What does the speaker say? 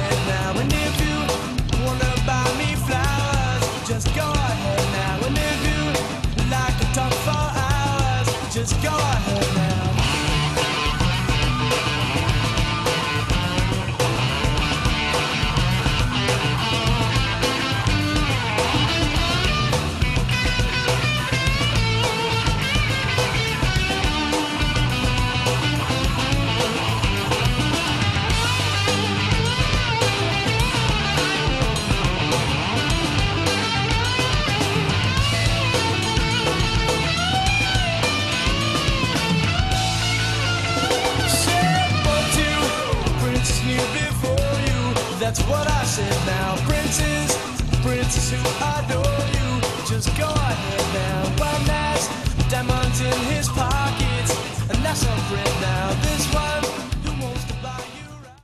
ahead now, and if you wanna buy me flowers, just go ahead now, and if you like to talk for hours, just go ahead now. That's what I said now. Princes, princes who adore you, just go ahead now. One has diamonds in his pockets, and that's a friend.